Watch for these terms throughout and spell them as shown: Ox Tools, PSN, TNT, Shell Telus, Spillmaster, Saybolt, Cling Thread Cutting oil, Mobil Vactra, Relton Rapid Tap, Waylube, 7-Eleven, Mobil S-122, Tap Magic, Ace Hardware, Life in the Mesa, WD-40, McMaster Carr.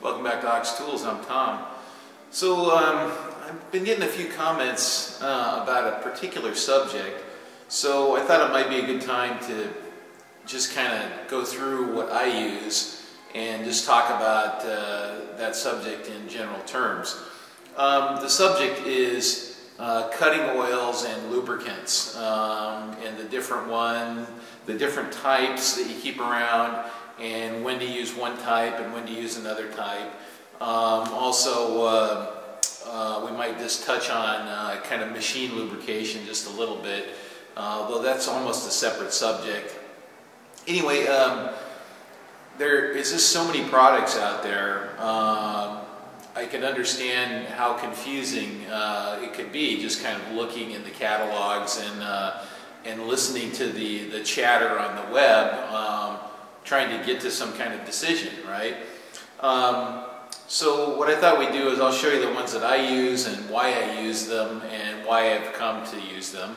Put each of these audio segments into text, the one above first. Welcome back to Ox Tools, I'm Tom. So I've been getting a few comments about a particular subject, so I thought it might be a good time to just kind of go through what I use and just talk about that subject in general terms. The subject is cutting oils and lubricants and the different types that you keep around, and when to use one type and when to use another type. Also, we might just touch on kind of machine lubrication just a little bit, though that's almost a separate subject. Anyway, there is just so many products out there. I can understand how confusing it could be just kind of looking in the catalogs and listening to the chatter on the web, trying to get to some kind of decision, right? So what I thought we'd do is I'll show you the ones that I use and why I use them and why I've come to use them,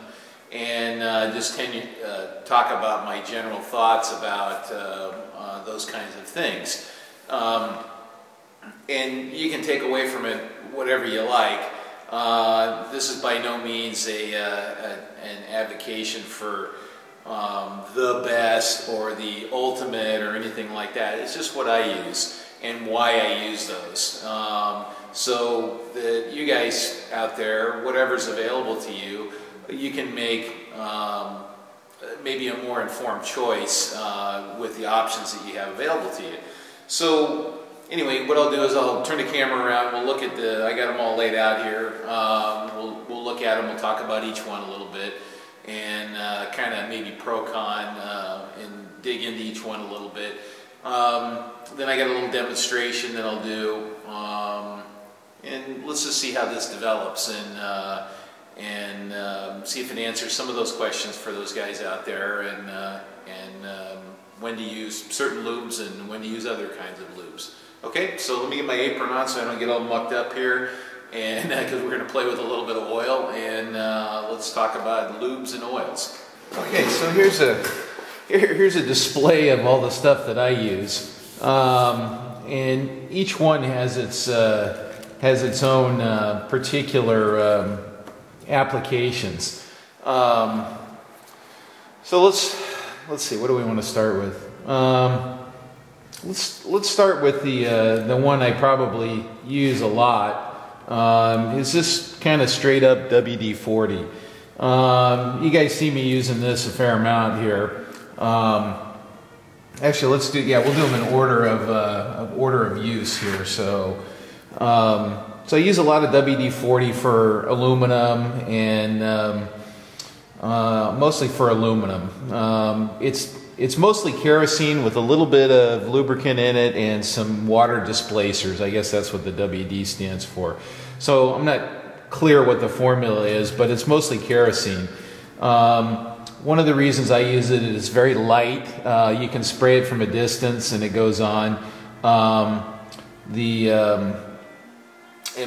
and just talk about my general thoughts about those kinds of things. And you can take away from it whatever you like. This is by no means an advocation for the best or the ultimate or anything like that. It's just what I use and why I use those. So that you guys out there, whatever's available to you, you can make maybe a more informed choice with the options that you have available to you. So anyway, what I'll do is I'll turn the camera around, we'll look at I got them all laid out here, we'll look at them, we'll talk about each one a little bit, and kind of maybe pro-con and dig into each one a little bit. Then I got a little demonstration that I'll do, and let's just see how this develops and see if it answers some of those questions for those guys out there, and when to use certain lubes and when to use other kinds of lubes. Okay, so let me get my apron on so I don't get all mucked up here, and because we're going to play with a little bit of oil, and let's talk about lubes and oils. Okay, so here's a display of all the stuff that I use, and each one has its own particular applications. So let's see, what do we want to start with? Let's start with the one I probably use a lot. It's just kind of straight up WD-40. You guys see me using this a fair amount here. Actually, we'll do them in order of use here. So, so I use a lot of WD-40 for aluminum and mostly for aluminum. It's mostly kerosene with a little bit of lubricant in it and some water displacers. I guess that's what the WD stands for. So I'm not clear what the formula is, but it's mostly kerosene. One of the reasons I use it is it's very light. You can spray it from a distance and it goes on. It'll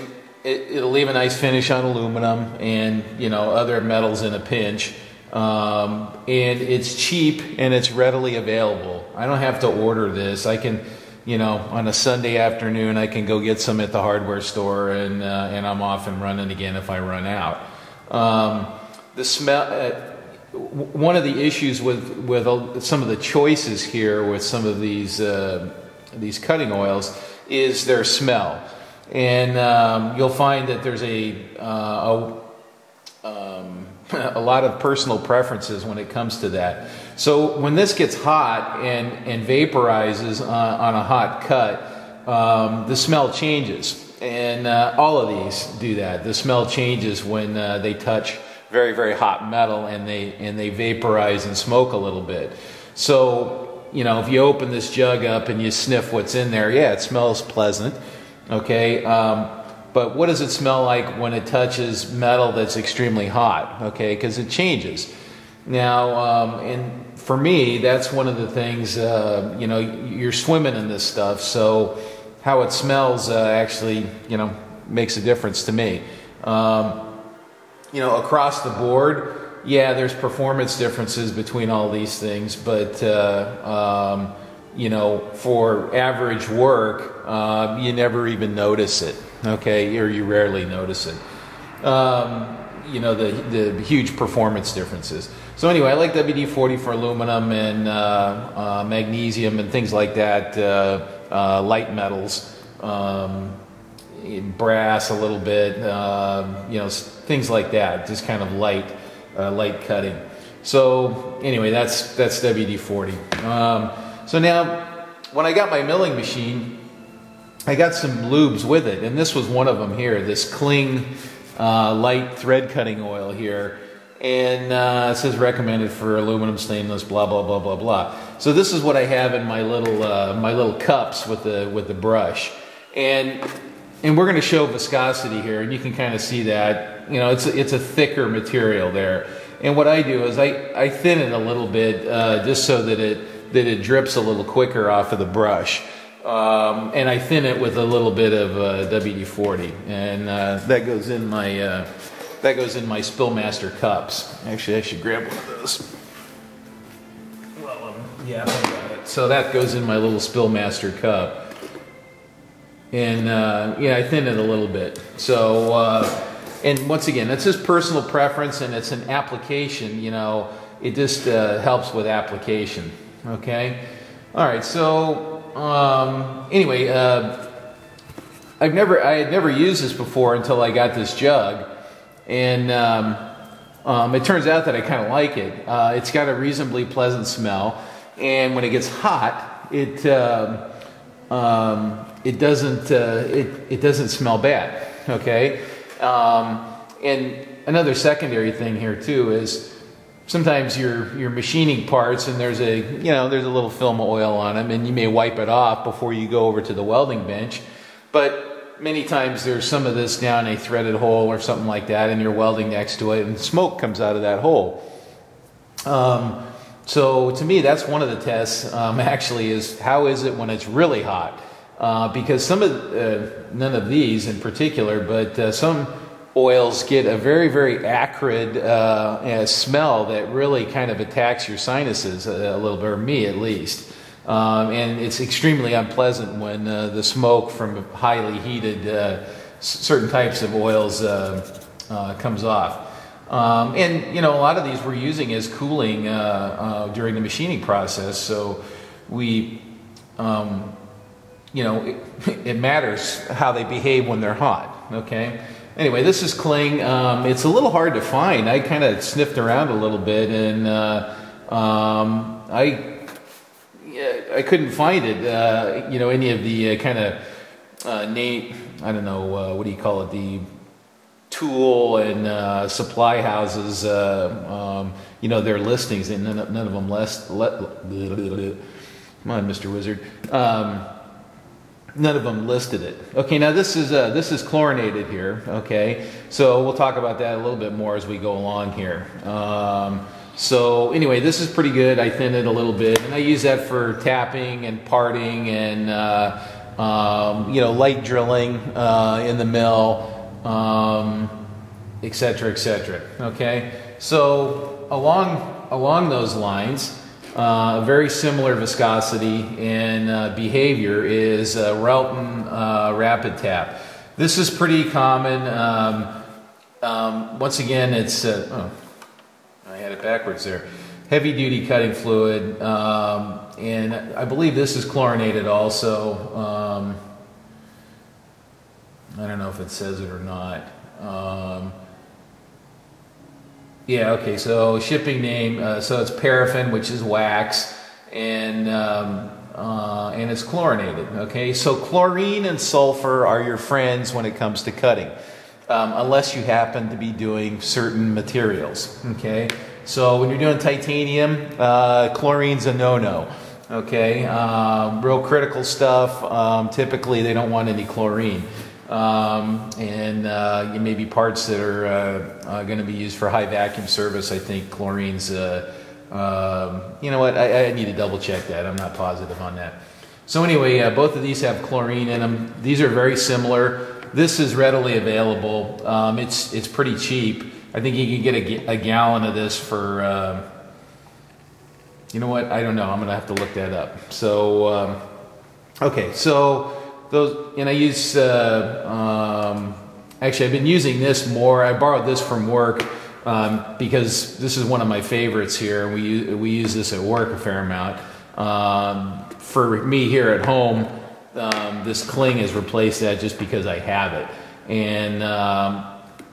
leave a nice finish on aluminum and, you know, other metals in a pinch. And it's cheap and it's readily available. I don't have to order this. I can, you know, on a Sunday afternoon, I can go get some at the hardware store, and I'm off and running again if I run out. The smell. One of the issues with some of the choices here with some of these cutting oils is their smell, and you'll find that there's a lot of personal preferences when it comes to that. So when this gets hot and vaporizes on a hot cut, the smell changes, and all of these do that. The smell changes when they touch very, very hot metal and they vaporize and smoke a little bit. So, you know, if you open this jug up and you sniff what's in there, yeah, it smells pleasant, okay? But what does it smell like when it touches metal that's extremely hot? Okay, because it changes. Now, and for me, that's one of the things, you know, you're swimming in this stuff, so how it smells actually, you know, makes a difference to me. You know, across the board, yeah, there's performance differences between all these things, but you know, for average work, you never even notice it, okay, or you rarely notice it. You know, the huge performance differences. So anyway, I like WD-40 for aluminum and magnesium and things like that, light metals, brass a little bit, you know, things like that, just kind of light, light cutting. So anyway, that's WD-40. So now, when I got my milling machine, I got some lubes with it, and this was one of them here, this Cling light thread cutting oil here, and it says recommended for aluminum, stainless, blah blah blah blah blah. So this is what I have in my little cups with the brush, and we're going to show viscosity here, and you can kind of see that, you know, it's a thicker material there. And what I do is I thin it a little bit just so that it drips a little quicker off of the brush. And I thin it with a little bit of WD-40, and that goes in my Spillmaster cups. Actually, I should grab one of those. Well, yeah, I got it. So that goes in my little Spillmaster cup, and yeah, I thin it a little bit. So, and once again, that's just personal preference, and it's an application. You know, it just helps with application. Okay, all right, so. Anyway, I had never used this before until I got this jug, and it turns out that I kind of like it. It's got a reasonably pleasant smell, and when it gets hot, it doesn't smell bad. Okay, and another secondary thing here too is, sometimes you're machining parts, and there's a, you know, there's a little film of oil on them, and you may wipe it off before you go over to the welding bench. But many times there's some of this down a threaded hole or something like that, and you're welding next to it, and smoke comes out of that hole. So to me, that's one of the tests. Actually, is how is it when it's really hot? Because some of none of these in particular, but some oils get a very, very acrid smell that really kind of attacks your sinuses a little bit, or me at least. And it's extremely unpleasant when the smoke from highly heated certain types of oils comes off. And, you know, a lot of these we're using as cooling during the machining process, so we, you know, it matters how they behave when they're hot, okay? Anyway, this is Cling. It's a little hard to find. I kind of sniffed around a little bit, and I couldn't find it. You know, any of the kind of I don't know, what do you call it? The tool and supply houses. You know, their listings, and none of them come on, Mr. Wizard. None of them listed it. Okay, now this is chlorinated here. Okay, so we'll talk about that a little bit more as we go along here. So anyway, this is pretty good. I thinned it a little bit, and I use that for tapping and parting and you know, light drilling in the mill, etc., etc. Okay, so along those lines. Very similar viscosity and behavior is Relton Rapid Tap. This is pretty common. Once again, it's oh, I had it backwards there. Heavy duty cutting fluid, and I believe this is chlorinated also. I don't know if it says it or not. Yeah, okay, so shipping name, so it's paraffin, which is wax, and it's chlorinated, okay? So chlorine and sulfur are your friends when it comes to cutting, unless you happen to be doing certain materials, okay? So when you're doing titanium, chlorine's a no-no, okay? Real critical stuff, typically they don't want any chlorine. And maybe parts that are going to be used for high vacuum service. I think chlorine's, you know what, I need to double check that. I'm not positive on that. So anyway, both of these have chlorine in them. These are very similar. This is readily available. It's pretty cheap. I think you can get a gallon of this for, You know what? I don't know. I'm going to have to look that up. So, okay. So those, and I use, actually I've been using this more. I borrowed this from work because this is one of my favorites here. We use this at work a fair amount. For me here at home, this Cling has replaced that just because I have it. And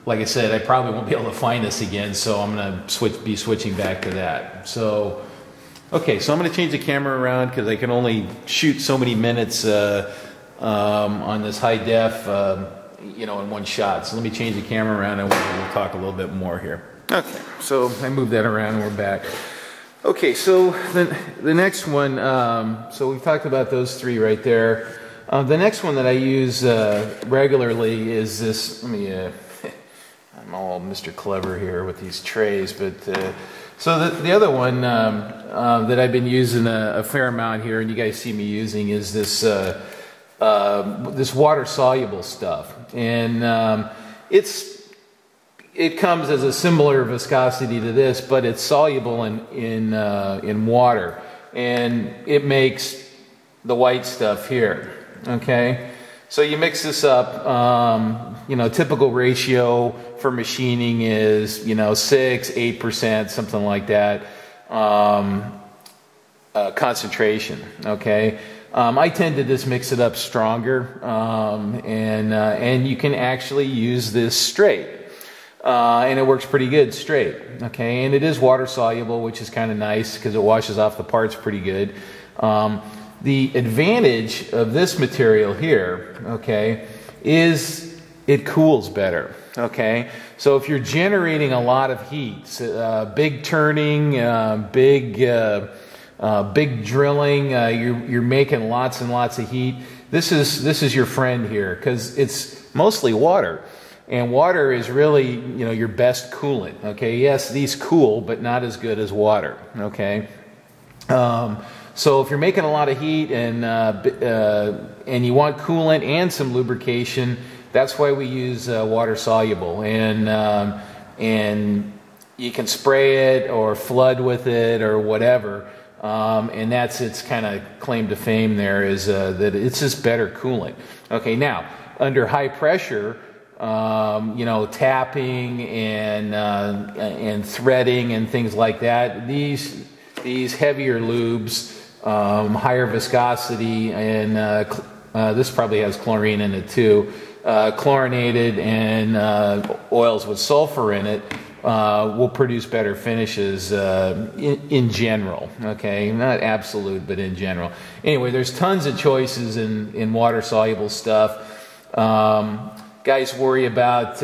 like I said, I probably won't be able to find this again, so I'm going to be switching back to that. So, okay, so I'm going to change the camera around because I can only shoot so many minutes on this high def, you know, in one shot. So let me change the camera around and we'll talk a little bit more here. Okay, so I moved that around and we're back. Okay, so the next one, so we've talked about those three right there. The next one that I use regularly is this. Let me, I'm all Mr. Clever here with these trays, but so the other one that I've been using a fair amount here, and you guys see me using, is this this water soluble stuff, and it comes as a similar viscosity to this, but it's soluble in water, and it makes the white stuff here. Okay, so you mix this up. You know, typical ratio for machining is 6–8%, something like that, concentration. Okay, I tend to just mix it up stronger, and you can actually use this straight. And it works pretty good straight, okay? And it is water soluble, which is kind of nice because it washes off the parts pretty good. The advantage of this material here, okay, is it cools better, okay? So if you're generating a lot of heat, big turning, big drilling, you're making lots and lots of heat. This is your friend here because it's mostly water. And water is really, your best coolant, okay? Yes, these cool, but not as good as water, okay? So if you're making a lot of heat and you want coolant and some lubrication, that's why we use water soluble. And you can spray it or flood with it or whatever. And that's its kind of claim to fame there is that it's just better coolant. Okay, now, under high pressure, tapping and threading and things like that. These heavier lubes, higher viscosity, and this probably has chlorine in it too. Chlorinated and oils with sulfur in it will produce better finishes in general. Okay, not absolute, but in general. Anyway, there's tons of choices in water soluble stuff. Guys worry about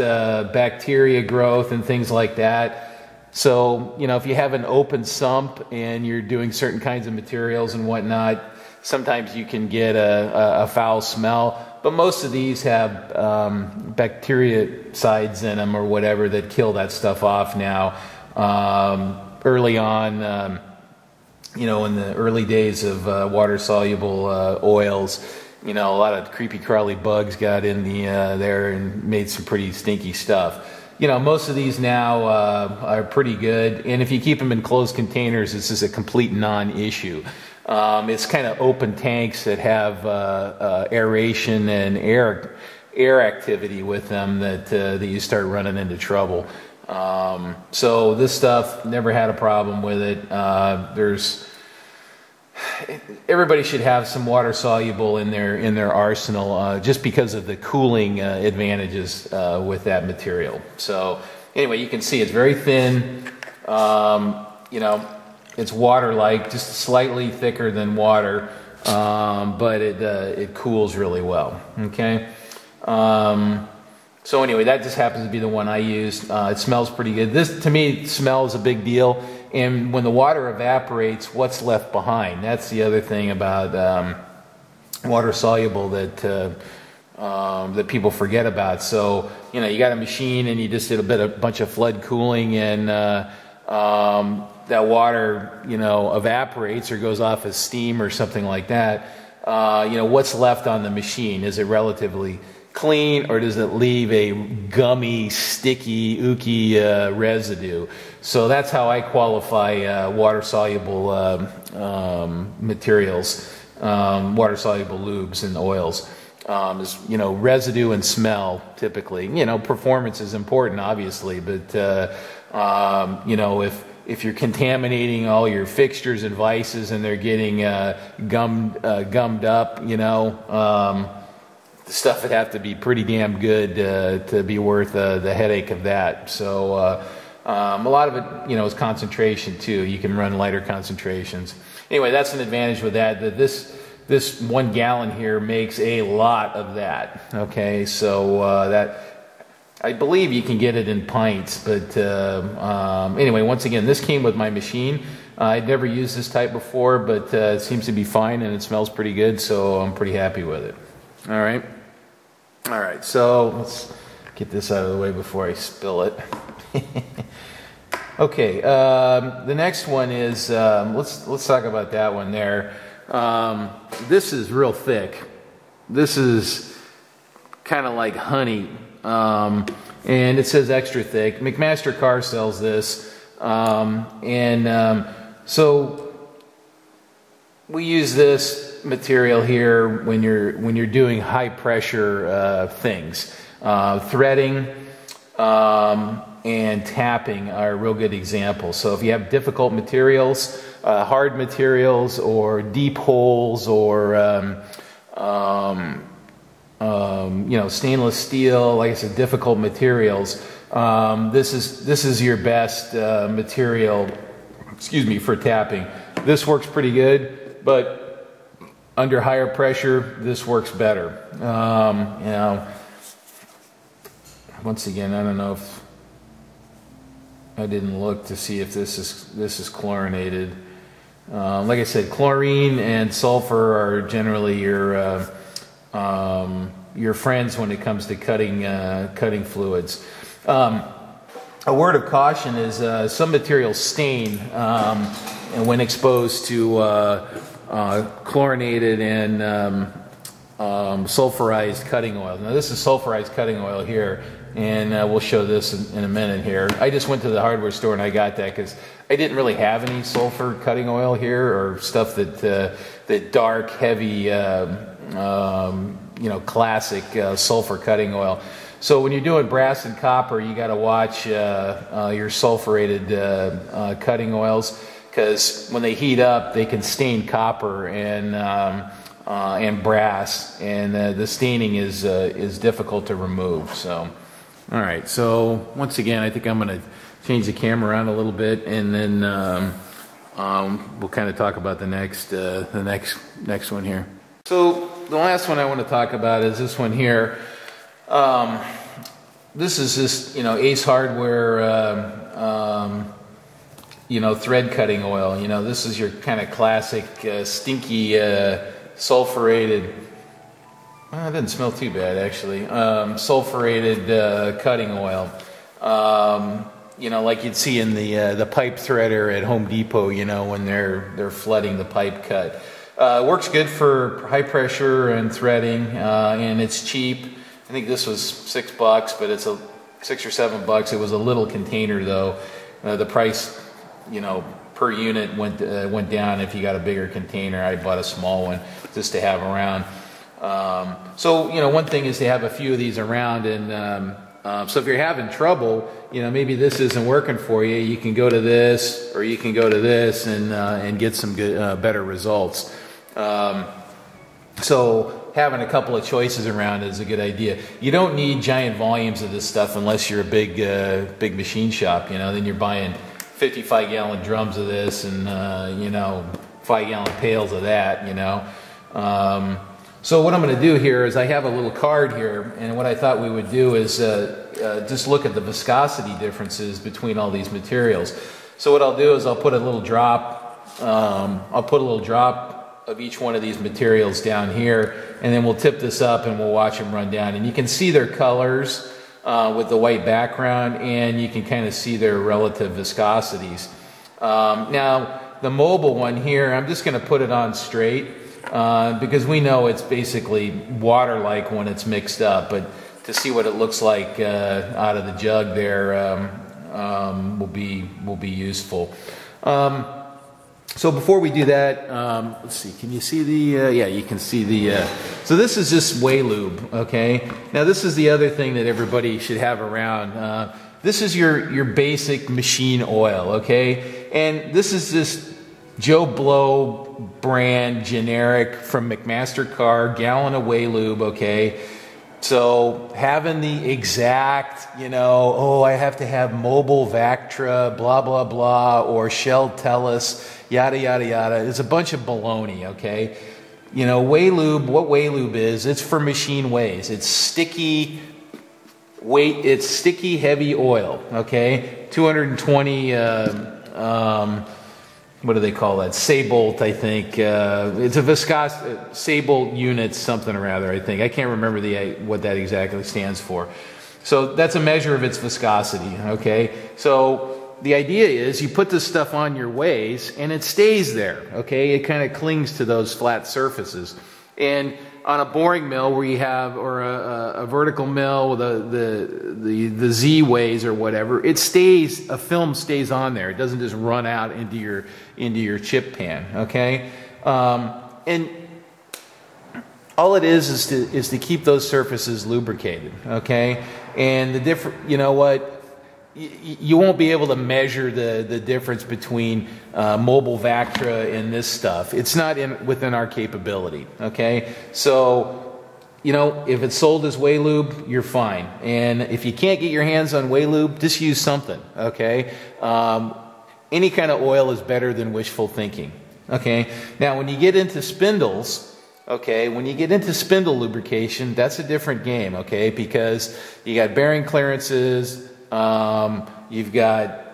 bacteria growth and things like that. So, if you have an open sump and you're doing certain kinds of materials and whatnot, sometimes you can get a foul smell. But most of these have bactericides in them or whatever that kill that stuff off now. Early on, in the early days of water-soluble oils, a lot of creepy crawly bugs got in the there and made some pretty stinky stuff. Most of these now are pretty good, and if you keep them in closed containers, this is a complete non-issue. It's kind of open tanks that have aeration and air activity with them that you start running into trouble. So this stuff, never had a problem with it. Everybody should have some water soluble in their arsenal just because of the cooling advantages with that material. So anyway, you can see it's very thin. It's water-like, just slightly thicker than water, but it cools really well. Okay. So anyway, that just happens to be the one I used. It smells pretty good. This to me smells a big deal. And when the water evaporates, what's left behind? That's the other thing about water soluble that that people forget about. So you got a machine and you just did a bunch of flood cooling, and that water evaporates or goes off as steam or something like that. What's left on the machine? Is it relatively clean or does it leave a gummy, sticky, ooky residue? So that's how I qualify water-soluble materials, water-soluble lubes and oils. Is, you know, residue and smell typically. You know, performance is important, obviously, but you know, if you're contaminating all your fixtures and vices and they're getting gummed up, you know, the stuff would have to be pretty damn good to be worth the headache of that. So a lot of it, you know, is concentration too. You can run lighter concentrations. Anyway, that's an advantage with that. That this 1 gallon here makes a lot of that. Okay, so that, I believe you can get it in pints, but anyway, once again, this came with my machine. I'd never used this type before, but it seems to be fine and it smells pretty good, so I'm pretty happy with it. All right, so let's get this out of the way before I spill it. Okay, the next one is, let's talk about that one there. This is real thick. This is kind of like honey. And it says extra thick. McMaster Carr sells this, so we use this material here when you're doing high pressure things. Threading and tapping are real good examples. So if you have difficult materials, hard materials, or deep holes, or you know, stainless steel, like I said, difficult materials. This is your best material, excuse me, for tapping. This works pretty good, but under higher pressure, this works better. You know, once again, I don't know if I didn't look to see if this is chlorinated. Like I said, chlorine and sulfur are generally your friends when it comes to cutting cutting fluids. A word of caution is some materials stain, and when exposed to chlorinated and sulfurized cutting oil. Now this is sulfurized cutting oil here, and we'll show this in a minute here. I just went to the hardware store and I got that because I didn't really have any sulfur cutting oil here, or stuff that that dark, heavy. You know, classic sulfur cutting oil. So when you're doing brass and copper, you got to watch your sulfurated cutting oils, because when they heat up, they can stain copper and brass, and the staining is difficult to remove. So, all right. So once again, I think I'm going to change the camera around a little bit, and then we'll kind of talk about the next one here. So the last one I want to talk about is this one here. This is this, you know, Ace Hardware, you know, thread cutting oil. You know, this is your kind of classic stinky sulfurated. Well, it doesn't smell too bad actually. Sulfurated cutting oil. You know, like you'd see in the pipe threader at Home Depot. You know, when they're flooding the pipe cut. Works good for high pressure and threading, and it's cheap. I think this was $6, but it's a $6 or $7. It was a little container though. The price, you know, per unit went down if you got a bigger container. I bought a small one just to have around. So you know, one thing is to have a few of these around, and so if you're having trouble, you know, maybe this isn't working for you, you can go to this, or you can go to this, and get some good, better results. So having a couple of choices around is a good idea. You don't need giant volumes of this stuff unless you're a big big machine shop. You know, then you're buying 55-gallon drums of this, and you know, 5-gallon pails of that. You know, so what I'm going to do here is I have a little card here, and what I thought we would do is just look at the viscosity differences between all these materials. So what I'll do is I'll put a little drop. I'll put a little drop of each one of these materials down here, and then we'll tip this up and we'll watch them run down, and you can see their colors with the white background, and you can kind of see their relative viscosities. Now the Mobil one here, I'm just going to put it on straight. because we know it's basically water-like when it's mixed up, but to see what it looks like out of the jug there will be useful. So before we do that, let's see, can you see the, yeah, you can see the, so this is just Waylube, okay? Now this is the other thing that everybody should have around. This is your basic machine oil, okay? And this is just Joe Blow brand generic from McMaster Carr, gallon of Waylube, okay? So having the exact, you know, oh, I have to have Mobil Vactra, blah, blah, blah, or Shell Telus, yada, yada, yada. It's a bunch of baloney, okay? You know, Waylube, what Waylube is, it's for machine ways. It's sticky, heavy oil, okay? 220, what do they call that? Saybolt, I think. It's a viscosity, Saybolt units, something or other, I think. I can't remember the what that exactly stands for. So that's a measure of its viscosity, okay? So the idea is you put this stuff on your ways and it stays there, okay? It kind of clings to those flat surfaces. And on a boring mill where you have, or a vertical mill with the Z ways or whatever, it stays, a film stays on there. It doesn't just run out into your chip pan, okay? And all it is to keep those surfaces lubricated, okay? And the different, you know what? You won't be able to measure the difference between Mobil Vactra and this stuff. It's not within our capability, okay? So, you know, if it's sold as Waylube, you're fine. And if you can't get your hands on Waylube, just use something, okay? Any kind of oil is better than wishful thinking, okay? Now, when you get into spindles, okay, when you get into spindle lubrication, that's a different game, okay? Because you got bearing clearances, you've got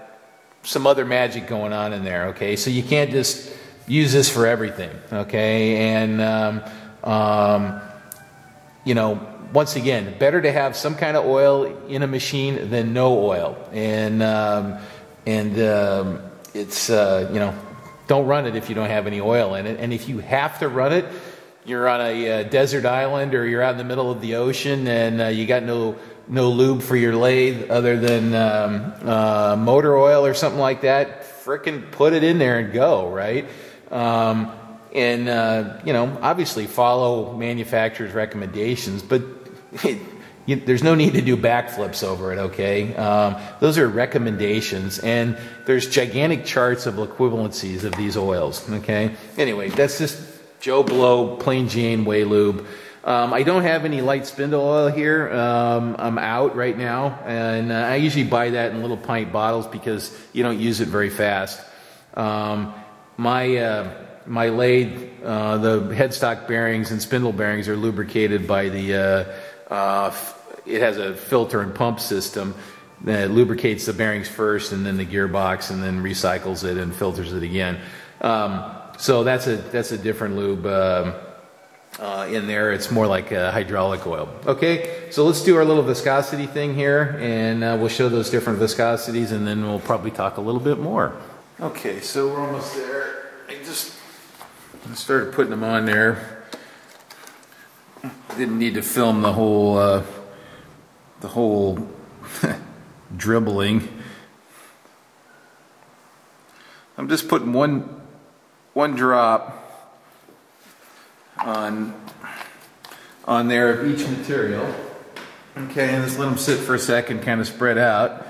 some other magic going on in there, okay? So you can't just use this for everything, okay? And, you know, once again, better to have some kind of oil in a machine than no oil. And, it's, you know, don't run it if you don't have any oil in it. And if you have to run it, you're on a desert island or you're out in the middle of the ocean and you got no lube for your lathe other than motor oil or something like that, frickin' put it in there and go, right? You know, obviously follow manufacturer's recommendations, but there's no need to do backflips over it, okay? Those are recommendations, and there's gigantic charts of equivalencies of these oils, okay? Anyway, that's just Joe Blow, Plain Jane, Waylube. I don't have any light spindle oil here. I'm out right now, and I usually buy that in little pint bottles because you don't use it very fast. My lathe, the headstock bearings and spindle bearings are lubricated by the, it has a filter and pump system that lubricates the bearings first and then the gearbox and then recycles it and filters it again. So that's a different lube. In there, it's more like hydraulic oil. Okay, so let's do our little viscosity thing here, and we'll show those different viscosities, and then we'll probably talk a little bit more. Okay, so we're almost there. I just started putting them on there. Didn't need to film the whole dribbling. I'm just putting one drop on there of each material, okay, and just let them sit for a second, kind of spread out,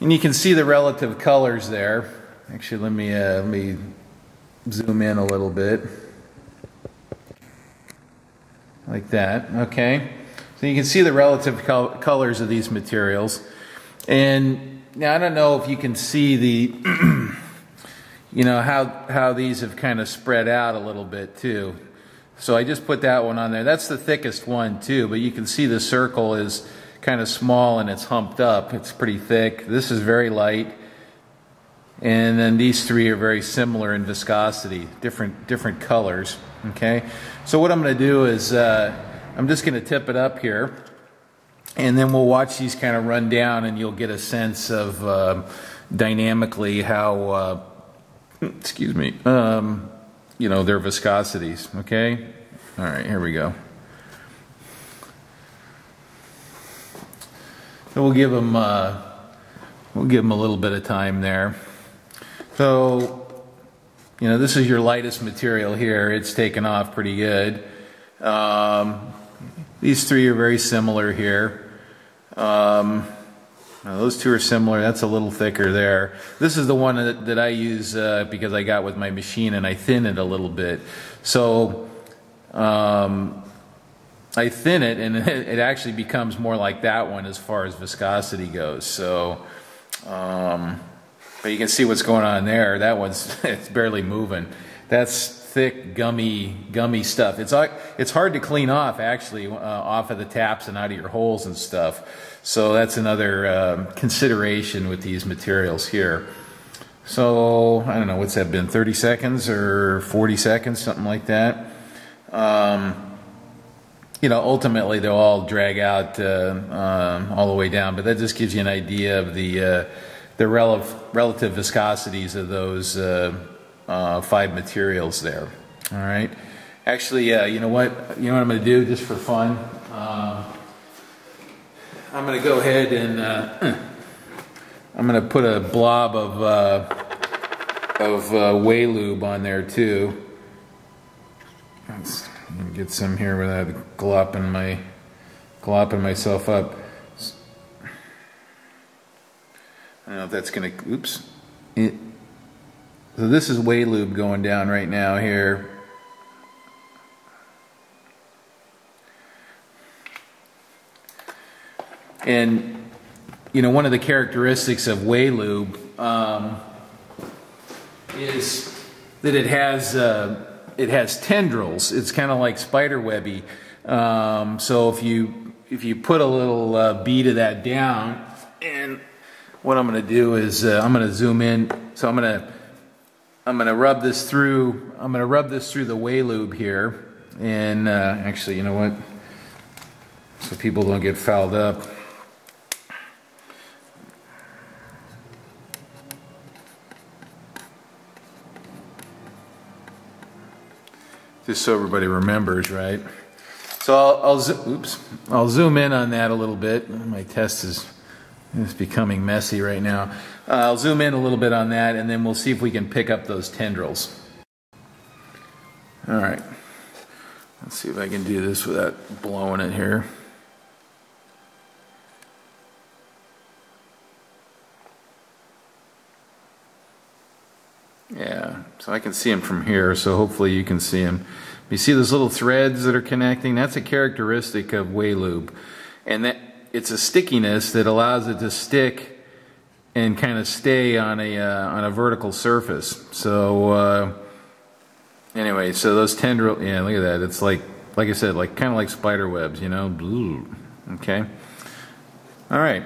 and you can see the relative colors there. Actually, let me zoom in a little bit, like that. Okay, so you can see the relative colors of these materials, and now I don't know if you can see the you know, how these have kind of spread out a little bit too. So I just put that one on there. That's the thickest one too, but you can see the circle is kind of small and it's humped up. It's pretty thick. This is very light. And then these three are very similar in viscosity, different colors, okay? So what I'm gonna do is I'm just gonna tip it up here and then we'll watch these kind of run down and you'll get a sense of dynamically how excuse me, you know, their viscosities, okay? All right, here we go. So we'll give them a little bit of time there. So, you know, this is your lightest material here. It's taken off pretty good. These three are very similar here. Those two are similar. That's a little thicker there. This is the one that I use because I got with my machine and I thin it a little bit. So I thin it and it actually becomes more like that one as far as viscosity goes. So, but you can see what's going on there. That one's it's barely moving. That's thick, gummy stuff. It's hard to clean off, actually, off of the taps and out of your holes and stuff. So that's another consideration with these materials here. So I don't know, what's that been, 30 seconds or 40 seconds, something like that. You know, ultimately they'll all drag out all the way down, but that just gives you an idea of the relative viscosities of those five materials there. All right. Actually, you know what I'm going to do just for fun. I'm going to go ahead and I'm going to put a blob of Waylube on there too. Let's get some here without glopping myself up. I don't know if that's gonna, oops. So this is Waylube going down right now here. And you know, one of the characteristics of Waylube is that it has tendrils. It's kind of like spiderwebby. So if you put a little bead of that down, and what I'm going to do is I'm going to zoom in. So I'm going to rub this through. I'm going to rub this through the Waylube here. And actually, you know what? So people don't get fouled up. Just so everybody remembers, right? So I'll zoom in on that a little bit. My test is. It's becoming messy right now. I'll zoom in a little bit on that, and then we'll see if we can pick up those tendrils. All right. Let's see if I can do this without blowing it here. Yeah, so I can see them from here, so hopefully you can see them. You see those little threads that are connecting? That's a characteristic of Waylube. And that it's a stickiness that allows it to stick and kind of stay on a vertical surface. So anyway, so those tendrils, yeah, look at that. It's like I said, like kind of like spider webs, you know. Ooh, okay. All right.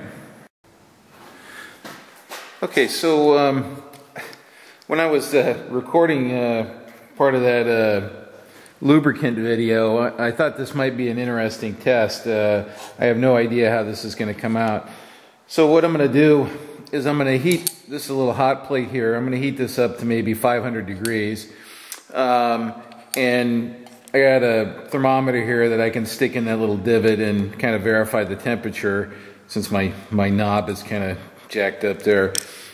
Okay, so when I was recording part of that lubricant video, I thought this might be an interesting test. I have no idea how this is going to come out. So what I'm going to do is I'm going to heat this a little hot plate here. I'm going to heat this up to maybe 500 degrees. And I got a thermometer here that I can stick in that little divot and kind of verify the temperature, since my knob is kind of jacked up there.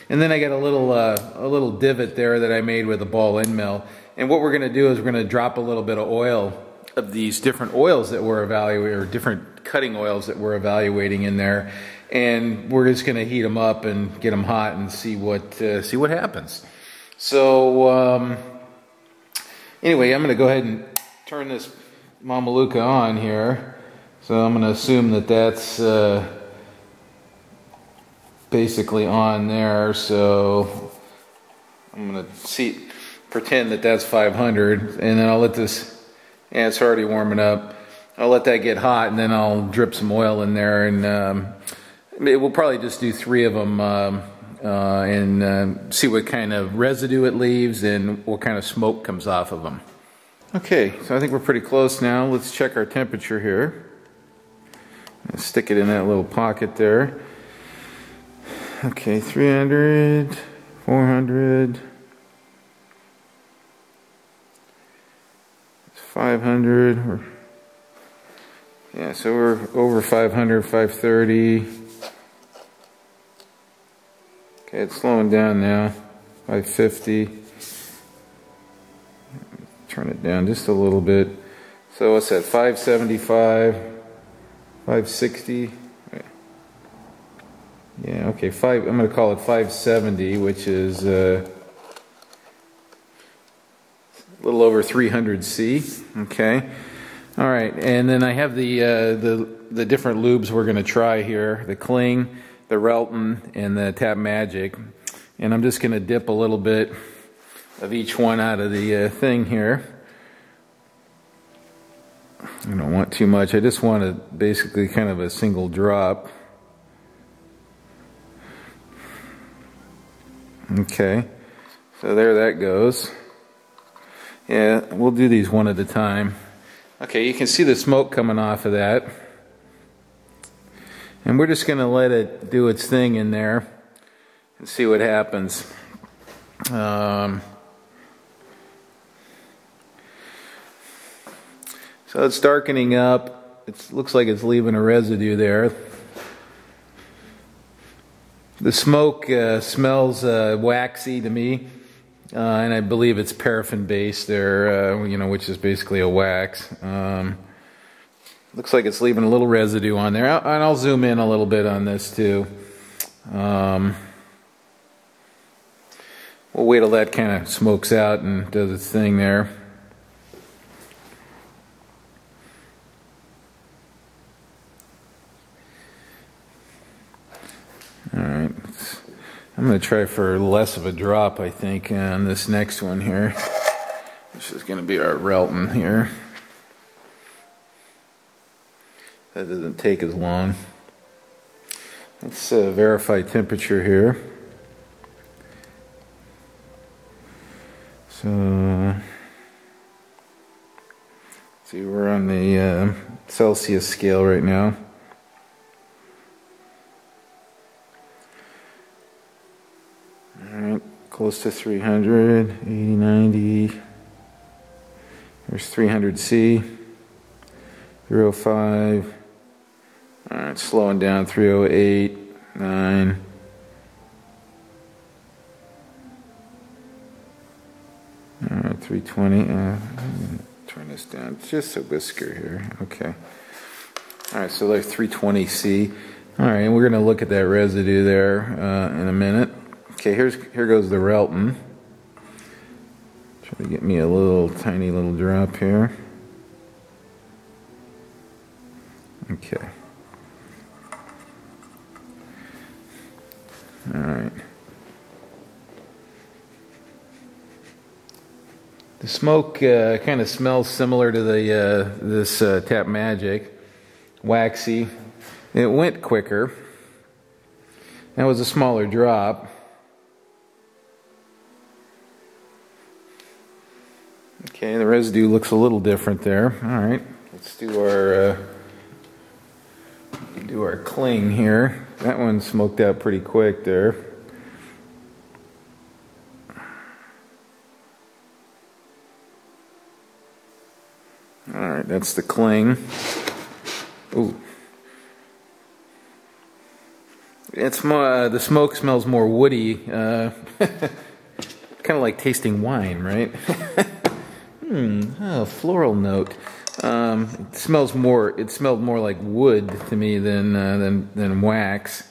And then I got a little divot there that I made with a ball end mill. And what we're going to do is we're going to drop a little bit of oil of these different oils that we're evaluating, or different cutting oils that we're evaluating in there, and we're just going to heat them up and get them hot and see what happens. So anyway, I'm going to go ahead and turn this Mamaluca on here. So I'm going to assume that that's basically on there. So I'm going to see. Pretend that that's 500, and then I'll let this, yeah, it's already warming up. I'll let that get hot, and then I'll drip some oil in there, and we'll probably just do three of them and see what kind of residue it leaves and what kind of smoke comes off of them. Okay, so I think we're pretty close now. Let's check our temperature here. Let's stick it in that little pocket there. Okay, 300, 400. 500 or, yeah, so we're over 500, 530. Okay, it's slowing down now, 550. Turn it down just a little bit. So what's that, 575, 560? Yeah, okay, I'm going to call it 570, which is a little over 300C. Okay. All right, and then I have the different lubes we're going to try here, the Cling, the Relton, and the Tap Magic. And I'm just going to dip a little bit of each one out of the thing here. I don't want too much. I just want to basically kind of a single drop. Okay, so there that goes. Yeah, we'll do these one at a time. Okay, you can see the smoke coming off of that. And we're just going to let it do its thing in there and see what happens. So it's darkening up. It looks like it's leaving a residue there. The smoke smells waxy to me. And I believe it's paraffin based there, you know, which is basically a wax. Looks like it's leaving a little residue on there. I'll zoom in a little bit on this too. We'll wait till that kind of smokes out and does its thing there. All right. I'm going to try for less of a drop, I think, on this next one here. This is going to be our Relton here. That doesn't take as long. Let's verify temperature here. So, see, we're on the Celsius scale right now. Close to 300, 80, 90. There's 300C, 305. All right, slowing down, 308, 9. All right, 320. I'm gonna turn this down just a whisker here. Okay. All right, so like 320C. All right, and we're gonna look at that residue there in a minute. Okay, here goes the Relton. Try to get me a little tiny little drop here. Okay. All right. The smoke kind of smells similar to the this Tap Magic, waxy. It went quicker. That was a smaller drop. Okay, the residue looks a little different there. All right, let's do our Cling here. That one smoked out pretty quick there. All right, that's the Cling. Ooh, it's more the smoke smells more woody. Kind of like tasting wine, right? Oh, floral note. It smells more. It smelled more like wood to me than wax.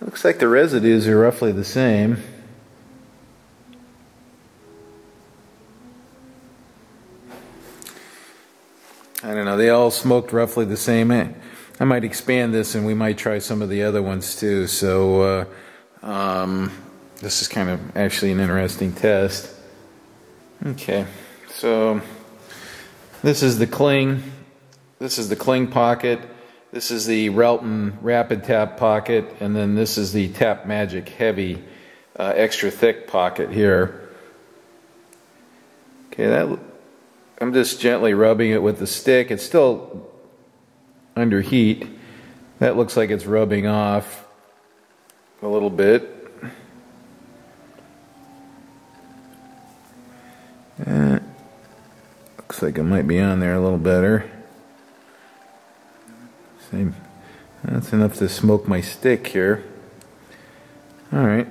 Looks like the residues are roughly the same. I don't know. They all smoked roughly the same. I might expand this, and we might try some of the other ones too. So. This is kind of actually an interesting test. Okay, so this is the Cling. This is the Cling pocket. This is the Relton Rapid Tap pocket, and then this is the Tap Magic Heavy extra thick pocket here. Okay, that I'm just gently rubbing it with the stick. It's still under heat. That looks like it's rubbing off a little bit. like it might be on there a little better. Same. That's enough to smoke my stick here. Alright.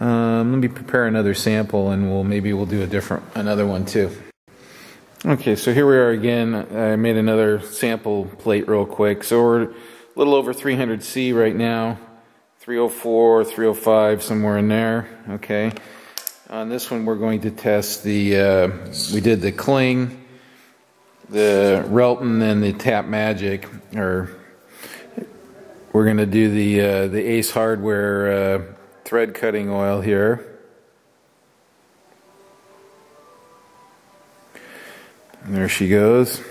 Let me prepare another sample and maybe we'll do another one too. Okay, so here we are again. I made another sample plate real quick. So we're a little over 300C right now. 304, 305, somewhere in there. Okay. On this one we're going to test the, we did the Cling, the Relton, and the Tap Magic. Or we're going to do the Ace Hardware thread cutting oil here. And there she goes.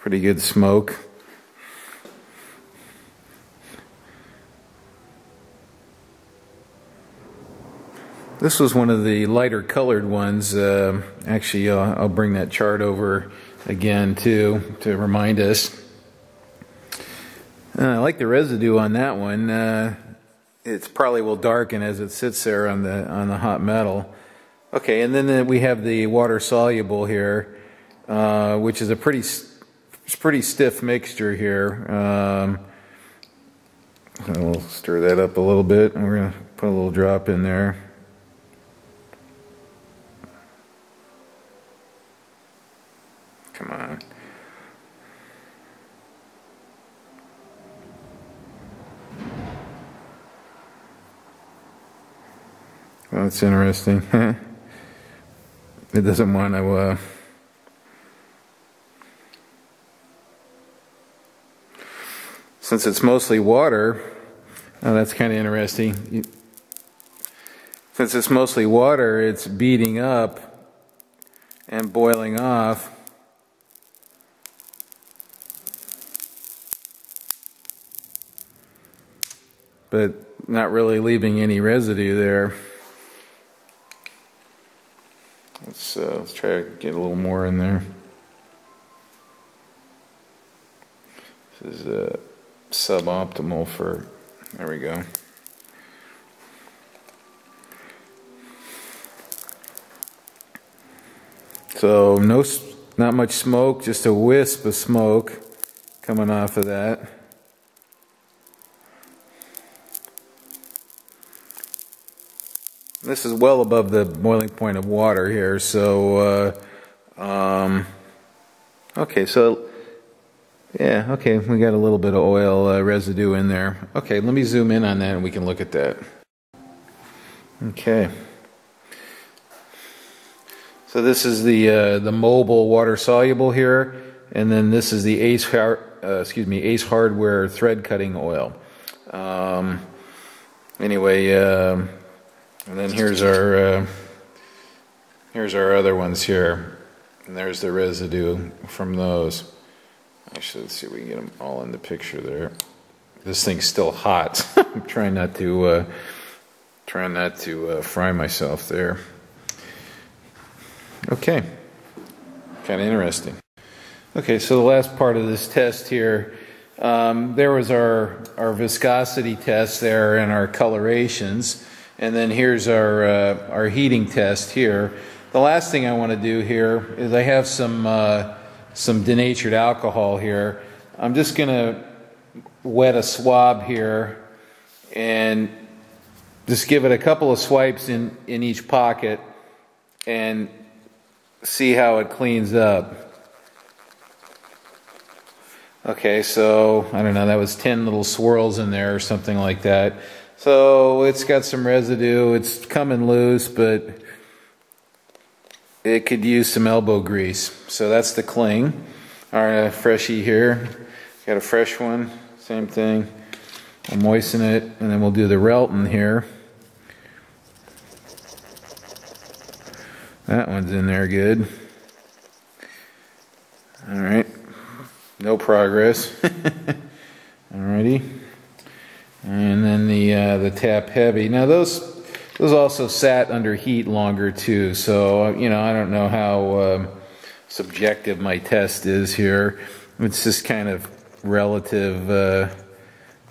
Pretty good smoke. This was one of the lighter colored ones. Actually, I'll bring that chart over again too to remind us. I like the residue on that one. It's probably will darken as it sits there on the hot metal. Okay, and then we have the water soluble here, which is a pretty stiff mixture here. I'll stir that up a little bit, and we're gonna put a little drop in there. Come on. Well, that's interesting. It doesn't want to. Since it's mostly water, oh, that's kind of interesting. Since it's mostly water, it's beating up and boiling off. But not really leaving any residue there. Let's try to get a little more in there. This is suboptimal for, there we go. So not much smoke, just a wisp of smoke coming off of that. This is well above the boiling point of water here, so, okay, so, yeah, okay, we got a little bit of oil residue in there. Okay, let me zoom in on that and we can look at that. Okay. So this is the Mobil water soluble here, and then this is the Ace Hardware thread cutting oil. Anyway, and then here's our other ones here, and there's the residue from those. Actually, let's see if we can get them all in the picture there. This thing's still hot. I'm trying not to fry myself there. Okay, kind of interesting. Okay, so the last part of this test here, there was our viscosity test there and our colorations. And then here's our heating test here. The last thing I want to do here is I have some denatured alcohol here. I'm just gonna wet a swab here and just give it a couple of swipes in each pocket and see how it cleans up. Okay, so I don't know, that was 10 little swirls in there or something like that. So it's got some residue, it's coming loose, but it could use some elbow grease. So that's the Cling. Our freshie here, got a fresh one, same thing. I'll moisten it, and then we'll do the Relton here. That one's in there good. All right, no progress. Alrighty. And then the Tap Heavy. Now those also sat under heat longer too. So you know, I don't know how subjective my test is here. It's just kind of relative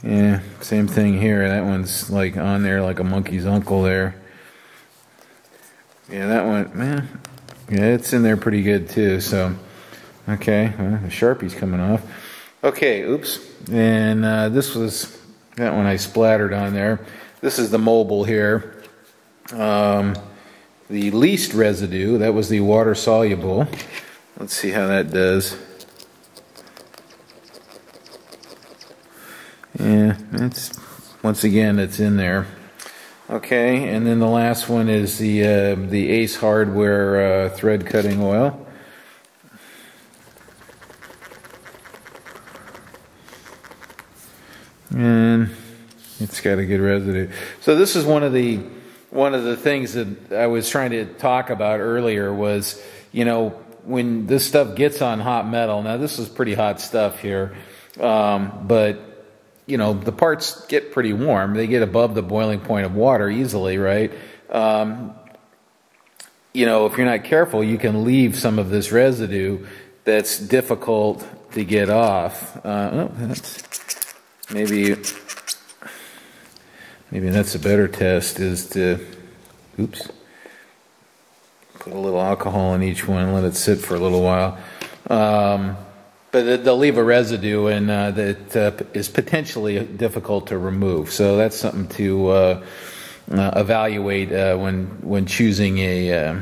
Yeah, same thing here. That one's like on there like a monkey's uncle there. Yeah, that one, man. Yeah, it's in there pretty good too. So, okay, well, the Sharpie's coming off. Okay, oops. And this was that one I splattered on there. This is the Mobil here. The least residue, that was the water soluble. Let's see how that does. Yeah, it's, once again, it's in there. Okay, and then the last one is the Ace Hardware thread cutting oil. And it's got a good residue. So this is one of the things that I was trying to talk about earlier was, you know, when this stuff gets on hot metal. Now this is pretty hot stuff here, but you know, the parts get pretty warm. They get above the boiling point of water easily, right? You know, if you're not careful, you can leave some of this residue that's difficult to get off. Oh, that's, maybe that's a better test, is to, oops, put a little alcohol in each one and let it sit for a little while. But they'll leave a residue, and that is potentially difficult to remove. So that's something to evaluate when choosing a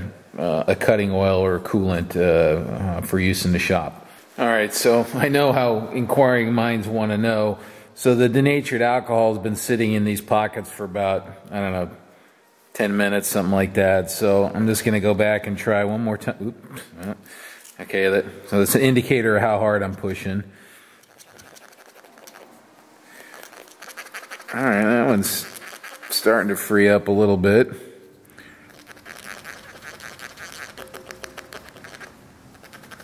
cutting oil or coolant for use in the shop. All right, so I know how inquiring minds want to know. So the denatured alcohol has been sitting in these pockets for about, I don't know, 10 minutes, something like that. So I'm just going to go back and try one more time. Oops. Okay, so it's an indicator of how hard I'm pushing. All right, that one's starting to free up a little bit.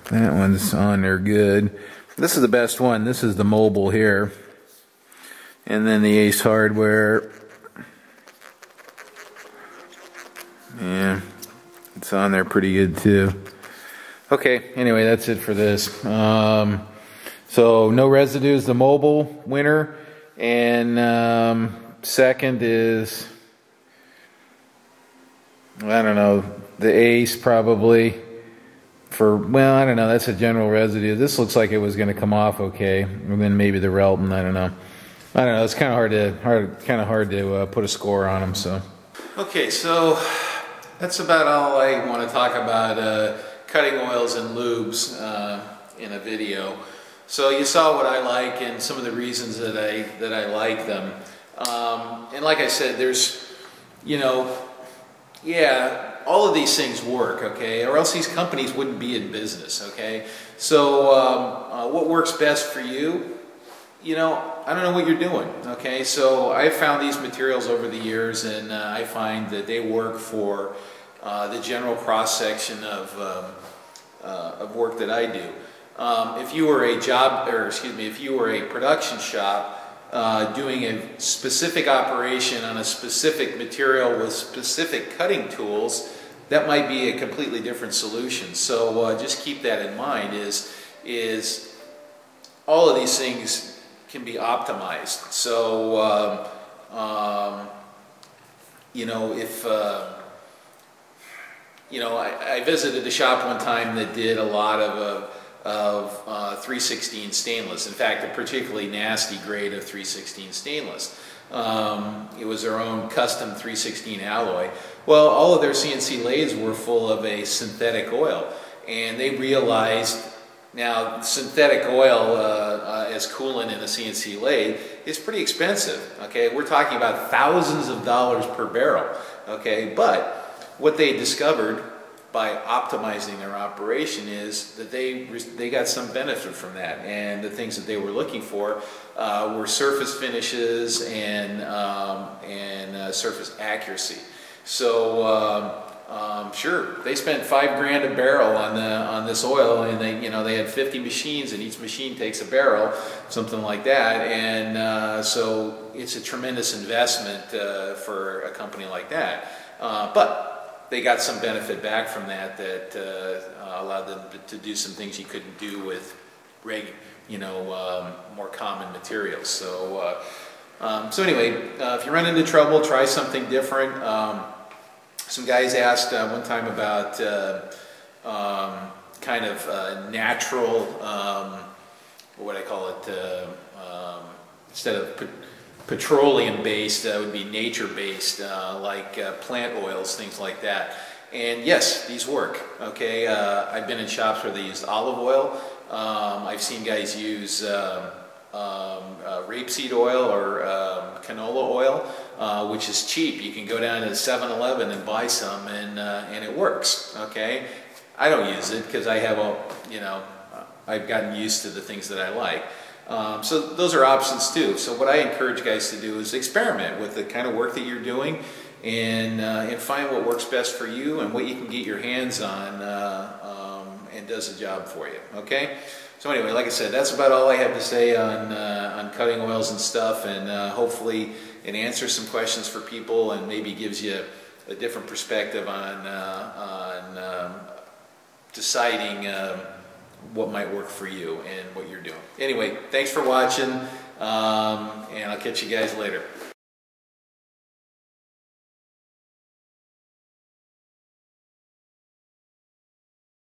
That one's on there good. This is the best one. This is the Mobil here. And then the Ace Hardware. Yeah, it's on there pretty good too. Okay, anyway, that's it for this. So no residue is the Mobil winner, and second is, I don't know, the Ace probably for, well, I don't know, that's a general residue. This looks like it was going to come off okay, and then maybe the Relton, I don't know, it's kind of hard to put a score on them, so. Okay, so that's about all I want to talk about cutting oils and lubes in a video. So you saw what I like and some of the reasons that I like them. And like I said, there's, you know, yeah, all of these things work, okay? Or else these companies wouldn't be in business, okay? So what works best for you? You know, I don't know what you're doing, okay? So I found these materials over the years, and I find that they work for the general cross-section of work that I do. If you were a production shop doing a specific operation on a specific material with specific cutting tools, that might be a completely different solution. So just keep that in mind, is all of these things can be optimized. So you know, if you know, I visited a shop one time that did a lot of 316 stainless. In fact, a particularly nasty grade of 316 stainless. It was their own custom 316 alloy. Well, all of their CNC lathes were full of a synthetic oil, and they realized now synthetic oil as coolant in a CNC lathe is pretty expensive. Okay, we're talking about thousands of dollars per barrel. Okay, but what they discovered by optimizing their operation is that they got some benefit from that, and the things that they were looking for were surface finishes and surface accuracy. So sure, they spent $5 grand a barrel on this oil, and they, you know, they had 50 machines, and each machine takes a barrel, something like that, and so it's a tremendous investment for a company like that, but they got some benefit back from that allowed them to do some things you couldn't do with rig, you know, more common materials. So if you run into trouble, try something different. Some guys asked one time about kind of natural, what would I call it, instead of petroleum-based, that would be nature-based, like plant oils, things like that. And yes, these work, okay? I've been in shops where they used olive oil. I've seen guys use rapeseed oil or canola oil, which is cheap. You can go down to 7-Eleven and buy some, and it works, okay? I don't use it because I have I've gotten used to the things that I like. So those are options too. So what I encourage guys to do is experiment with the kind of work that you're doing, and find what works best for you and what you can get your hands on and does the job for you, okay? So anyway, like I said, that's about all I have to say on cutting oils and stuff, and hopefully it answers some questions for people and maybe gives you a different perspective on deciding what might work for you and what you're doing. Anyway, thanks for watching, and I'll catch you guys later.